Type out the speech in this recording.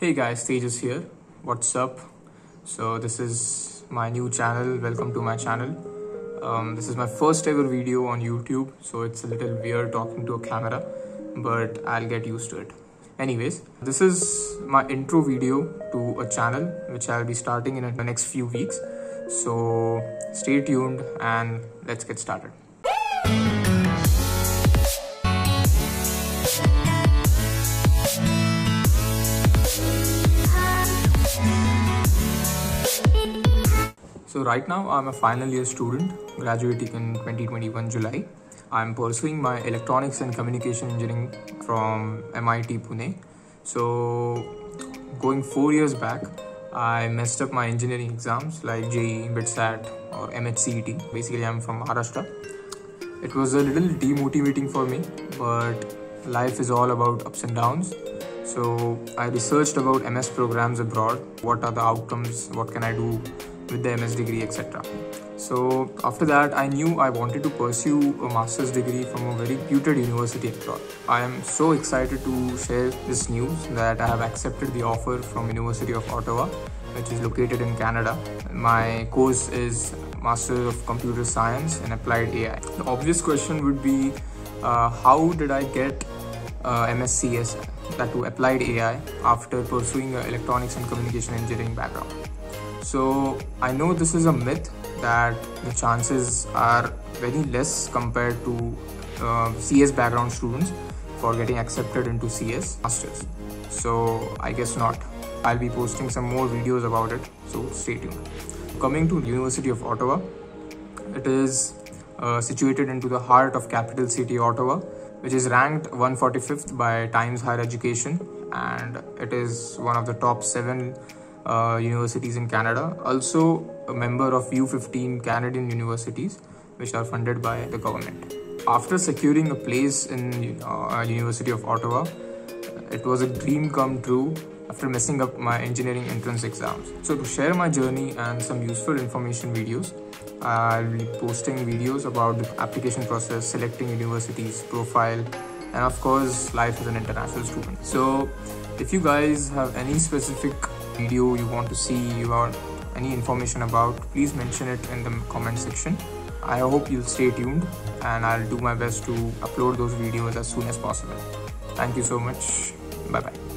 Hey guys, Tejas here. What's up? So this is my new channel. Welcome to my channel. This is my first ever video on YouTube, so it's a little weird talking to a camera, but I'll get used to it. Anyways, this is my intro video to a channel which I'll be starting in the next few weeks. So stay tuned and let's get started. So right now I'm a final year student, graduating in 2021 July. I'm pursuing my electronics and communication engineering from MIT Pune. So going 4 years back, I messed up my engineering exams like JE, BITSAT or MHCET. Basically I'm from Maharashtra. It was a little demotivating for me, but life is all about ups and downs. So I researched about MS programs abroad, what are the outcomes, what can I do with the MS degree, etc. So after that, I knew I wanted to pursue a master's degree from a very reputed university abroad. I am so excited to share this news that I have accepted the offer from University of Ottawa, which is located in Canada. My course is Master of Computer Science and Applied AI. The obvious question would be, how did I get MSCS, that to Applied AI, after pursuing an electronics and communication engineering background? So I know this is a myth that the chances are very less compared to CS background students for getting accepted into CS masters. So I guess not. I'll be posting some more videos about it, so stay tuned. Coming to University of Ottawa, it is situated into the heart of capital city Ottawa, which is ranked 145th by Times Higher Education, and it is one of the top 7 universities in Canada, also a member of U15 Canadian universities, which are funded by the government. After securing a place in University of Ottawa, it was a dream come true after messing up my engineering entrance exams. So to share my journey and some useful information videos, I'll be posting videos about the application process, selecting universities, profile, and of course life as an international student. So if you guys have any specific video you want to see or any information about, please mention it in the comment section. I hope you'll stay tuned and I'll do my best to upload those videos as soon as possible. Thank you so much. Bye bye.